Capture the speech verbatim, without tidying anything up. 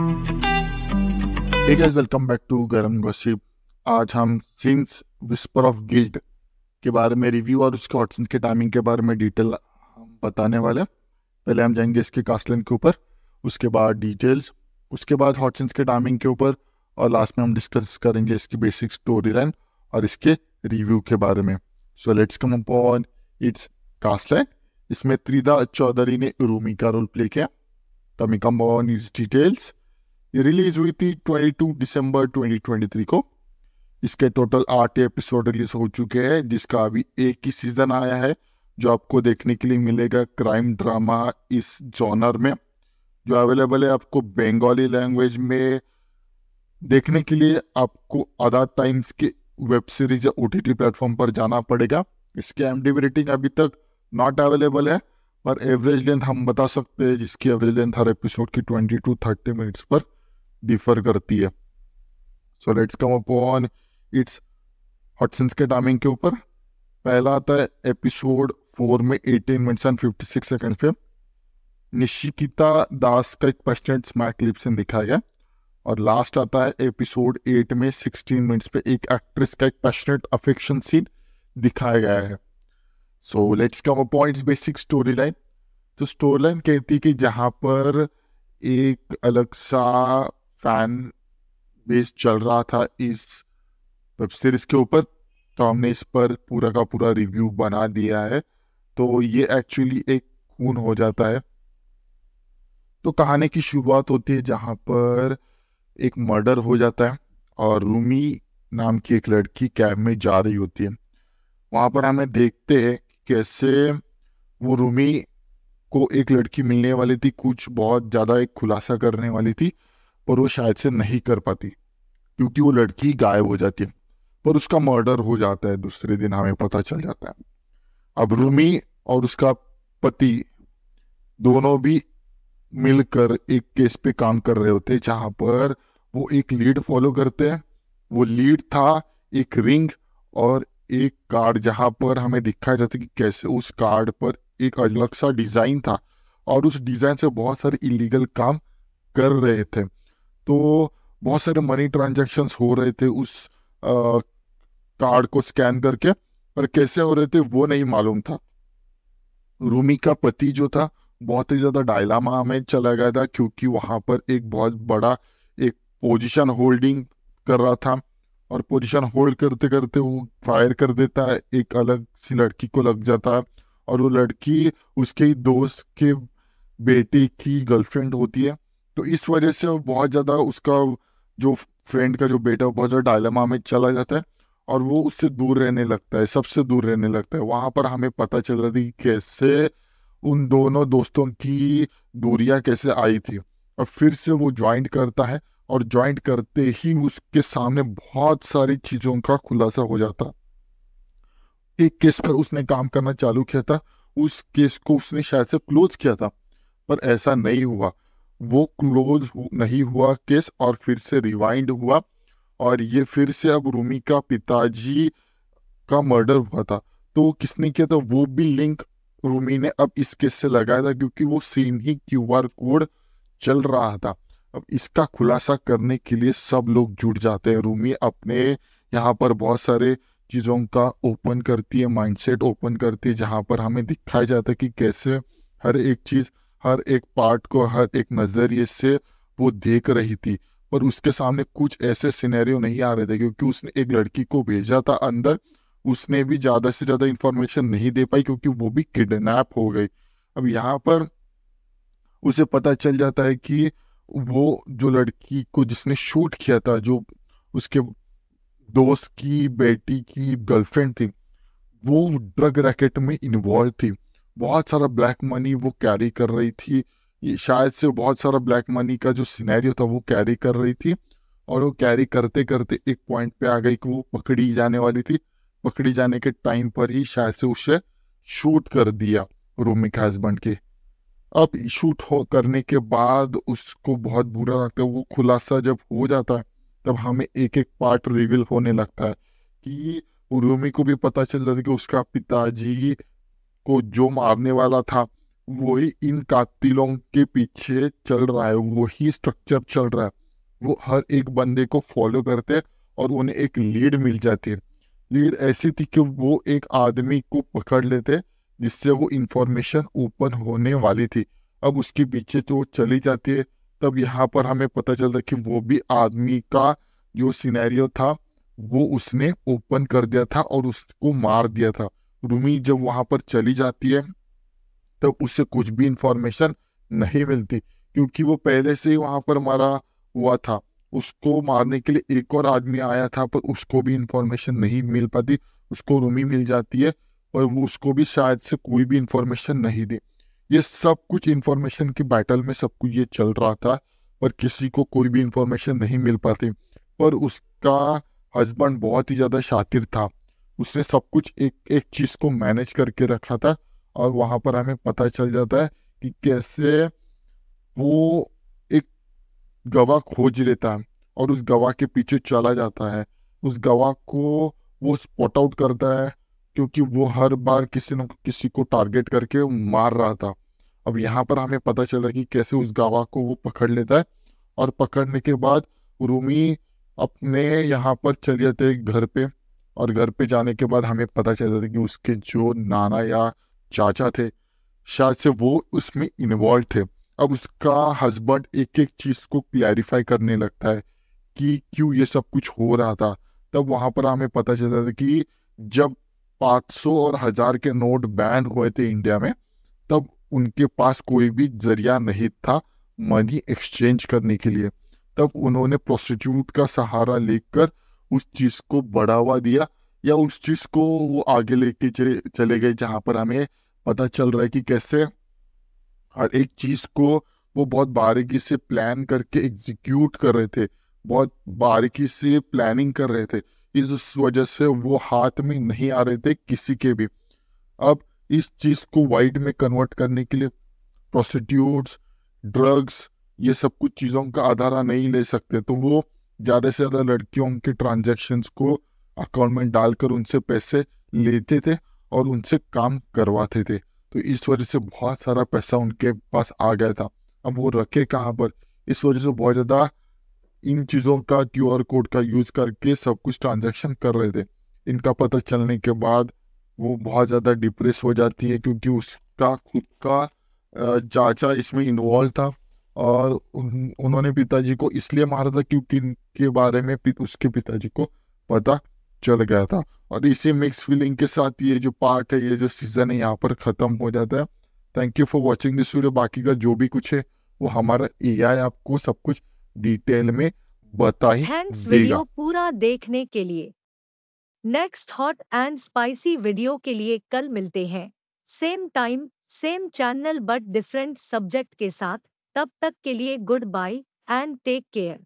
Hey guys, welcome back to Garam gossip. आज हम since whisper of guilt के बारे में रिव्यू और उसके ऑडिशन के टाइमिंग के बारे में डिटेल बताने वाले हैं। पहले हम जाएंगे इसके कास्टलाइन के ऊपर, उसके बाद डिटेल्स, उसके बाद हॉटसेंस के टाइमिंग के ऊपर और लास्ट में हम डिस्कस करेंगे इसकी बेसिक स्टोरी लाइन और इसके रिव्यू के बारे में। So let's come upon its cast line. इसमें त्रिधा चौधरी ने रूमी का रोल प्ले किया। Coming come upon its details, ये रिलीज हुई थी बाईस दिसंबर दो हज़ार तेईस को। इसके टोटल आठ एपिसोड रिलीज हो चुके हैं, जिसका अभी एक ही सीजन आया है जो आपको देखने के लिए मिलेगा क्राइम ड्रामा इस जॉनर में, जो अवेलेबल है आपको बंगाली लैंग्वेज में। देखने के लिए आपको अडाटाइम्स के वेब सीरीज या ओटीटी प्लेटफॉर्म पर जाना पड़ेगा। इसकी एमडीबी रेटिंग अभी तक नॉट अवेलेबल है, पर एवरेज लेंथ हम बता सकते हैं, जिसकी एवरेज लेंथ हर एपिसोड की बीस टू तीस मिनट्स पर डिफर करती है। So let's come upon its hot scenes के टाइमिंग के ऊपर। पहला आता है एपिसोड फोर में अठारह मिनट्स एंड छप्पन सेकंड पे। निशिकिता दास का एक पर्सनल स्मार्ट क्लिप से दिखाया गया। और लास्ट आता है एपिसोड एट में सोलह मिनट्स पे एक एक्ट्रेस का एक पैशनेट अफेक्शन सीन दिखाया गया है। So let's come upon its basic story line. तो स्टोरी लाइन कहती है कि जहाँ पर एक अलग सा फैन बेस चल रहा था इस वेब सीरीज के ऊपर, तो हमने इस पर पूरा का पूरा रिव्यू बना दिया है। तो ये एक्चुअली एक खून हो जाता है। तो कहानी की शुरुआत होती है जहाँ पर एक मर्डर हो जाता है और रूमी नाम की एक लड़की कैब में जा रही होती है। वहाँ पर हमें देखते हैं कैसे वो रूमी को एक लड़की मिलने वाली थी, कुछ बहुत ज़्यादा एक खुलासा करने वाली थी, पर वो शायद से नहीं कर पाती क्योंकि वो लड़की गायब हो जाती है। पर उसका मर्डर हो जाता है, दूसरे दिन हमें पता चल जाता है। अब रूमी और उसका पति दोनों भी मिलकर एक केस पे काम कर रहे होते हैं जहाँ पर वो एक लीड फॉलो करते हैं। वो लीड था एक रिंग और एक कार्ड, जहाँ पर हमें दिखाया जाता है कि कैसे उस कार्ड पर एक अलग सा डिज़ाइन था और उस डिज़ाइन से बहुत सारे इलीगल काम कर रहे थे। तो बहुत सारे मनी ट्रांजैक्शंस हो रहे थे उस आ, कार्ड को स्कैन करके, पर कैसे हो रहे थे वो नहीं मालूम था। रूमी का पति जो था बहुत ही ज़्यादा डायलामा में चला गया था क्योंकि वहाँ पर एक बहुत बड़ा एक पोजीशन होल्डिंग कर रहा था और पोजीशन होल्ड करते करते वो फायर कर देता है, एक अलग सी लड़की को लग जाता है और वो लड़की उसके ही दोस्त के बेटे की गर्लफ्रेंड होती है। तो इस वजह से बहुत ज़्यादा उसका जो फ्रेंड का जो बेटा है बहुत ज़्यादा डायलेमा में चला जाता है और वो उससे दूर रहने लगता है, सबसे दूर रहने लगता है। वहाँ पर हमें पता चल रहा था कि कैसे उन दोनों दोस्तों की दूरियाँ कैसे आई थी। और फिर से वो ज्वाइंट करता है और ज्वाइंट करते ही उसके सामने बहुत सारी चीज़ों का खुलासा हो जाता है। एक केस पर उसने काम करना चालू किया था, उस केस को उसने शायद से क्लोज किया था, पर ऐसा नहीं हुआ, वो क्लोज नहीं हुआ केस और फिर से रिवाइंड हुआ और ये फिर से अब रूमी का पिताजी का मर्डर हुआ था। तो किसने किया था वो भी लिंक रूमी ने अब इस केस से लगाया था क्योंकि वो सेम ही क्यू आर कोड चल रहा था। अब इसका खुलासा करने के लिए सब लोग जुट जाते हैं। रूमी अपने यहाँ पर बहुत सारे चीज़ों का ओपन करती है, माइंडसेट ओपन करती है, जहाँ पर हमें दिखाया जाता है कि कैसे हर एक चीज़, हर एक पार्ट को हर एक नज़रिए से वो देख रही थी। पर उसके सामने कुछ ऐसे सिनेरियो नहीं आ रहे थे क्योंकि उसने एक लड़की को भेजा था अंदर, उसने भी ज़्यादा से ज़्यादा इंफॉर्मेशन नहीं दे पाई क्योंकि वो भी किडनैप हो गई। अब यहाँ पर उसे पता चल जाता है कि वो जो लड़की को जिसने शूट किया था, जो उसके दोस्त की बेटी की गर्लफ्रेंड थी, वो ड्रग रैकेट में इन्वॉल्व थी। बहुत सारा ब्लैक मनी वो कैरी कर रही थी, ये शायद से बहुत सारा ब्लैक मनी का जो सिनेरियो था वो कैरी कर रही थी और वो कैरी करते करते एक पॉइंट पे आ गई कि वो पकड़ी जाने वाली थी। पकड़ी जाने के टाइम पर ही शायद से उसे शूट कर दिया रूमी के हस्बैंड के। अब शूट हो करने के बाद उसको बहुत बुरा लगता है। वो खुलासा जब हो जाता है तब हमें एक एक पार्ट रिवील होने लगता है कि रूमी को भी पता चल रहा था कि उसका पिताजी को जो मारने वाला था वही इन कातिलों के पीछे चल रहा है, वही स्ट्रक्चर चल रहा है, वो हर एक बंदे को फॉलो करते हैं और उन्हें एक लीड मिल जाती है। लीड ऐसी थी कि वो एक आदमी को पकड़ लेते जिससे वो इंफॉर्मेशन ओपन होने वाली थी। अब उसके पीछे तो वो चली जाती है। तब यहाँ पर हमें पता चलता कि वो भी आदमी का जो सिनेरियो था वो उसने ओपन कर दिया था और उसको मार दिया था। रूमी जब वहाँ पर चली जाती है तब उससे कुछ भी इंफॉर्मेशन नहीं मिलती क्योंकि वो पहले से ही वहाँ पर मारा हुआ था। उसको मारने के लिए एक और आदमी आया था पर उसको भी इंफॉर्मेशन नहीं मिल पाती। उसको रूमी मिल जाती है और वो उसको भी शायद से कोई भी इंफॉर्मेशन नहीं दे। ये सब कुछ इंफॉर्मेशन की बैटल में सब कुछ ये चल रहा था पर किसी को कोई भी इंफॉर्मेशन नहीं मिल पाती। पर उसका हस्बैंड बहुत ही ज़्यादा शातिर था, उसने सब कुछ एक एक चीज़ को मैनेज करके रखा था। और वहाँ पर हमें पता चल जाता है कि कैसे वो एक गवाह खोज लेता है और उस गवाह के पीछे चला जाता है। उस गवाह को वो स्पॉट आउट करता है क्योंकि वो हर बार किसी न किसी को टारगेट करके मार रहा था। अब यहाँ पर हमें पता चला कि कैसे उस गवाह को वो पकड़ लेता है और पकड़ने के बाद रूमी अपने यहाँ पर चले जाते हैं घर पे। और घर पे जाने के बाद हमें पता चलता है कि उसके जो नाना या चाचा थे शायद से वो उसमें इन्वॉल्व थे। अब उसका हस्बैंड एक एक चीज़ को क्लैरिफाई करने लगता है कि क्यों ये सब कुछ हो रहा था। तब वहाँ पर हमें पता चलता था कि जब पाँच सौ और हजार के नोट बैन हुए थे इंडिया में तब उनके पास कोई भी जरिया नहीं था मनी एक्सचेंज करने के लिए। तब उन्होंने प्रोस्टिट्यूट का सहारा लेकर उस चीज़ को बढ़ावा दिया या उस चीज़ को वो आगे लेके चले चले गए। जहाँ पर हमें पता चल रहा है कि कैसे हर एक चीज़ को वो बहुत बारीकी से प्लान करके एग्जीक्यूट कर रहे थे, बहुत बारीकी से प्लानिंग कर रहे थे। इस वजह से वो हाथ में नहीं आ रहे थे किसी के भी। अब इस चीज़ को वाइड में कन्वर्ट करने के लिए प्रोस्टिट्यूट्स, ड्रग्स, ये सब कुछ चीज़ों का आधार नहीं ले सकते, तो वो ज़्यादा से ज़्यादा लड़कियों के ट्रांजैक्शंस को अकाउंट में डालकर उनसे पैसे लेते थे और उनसे काम करवाते थे। तो इस वजह से बहुत सारा पैसा उनके पास आ गया था। अब वो रखे कहाँ पर, इस वजह से बहुत ज़्यादा इन चीज़ों का क्यू आर कोड का यूज़ करके सब कुछ ट्रांजैक्शन कर रहे थे। इनका पता चलने के बाद वो बहुत ज़्यादा डिप्रेस हो जाती है क्योंकि उसका खुद का चाचा इसमें इन्वॉल्व था और उन, उन्होंने पिताजी को इसलिए मारा था क्योंकि इनके बारे में पि, उसके पिताजी को पता चल गया था। और इसी मिक्स फीलिंग के साथ ये जो पार्ट है, ये जो सीज़न है, यहाँ पर ख़त्म हो जाता है। Thank you for watching this video. बाकी का जो भी कुछ है वो हमारा ए आई आपको सब कुछ डिटेल में बता ही थैंक्स वीडियो पूरा देखने के लिए। Next hot and spicy video के लिए कल मिलते हैं, same time same channel but different subject के साथ। तब तक के लिए good bye and take care.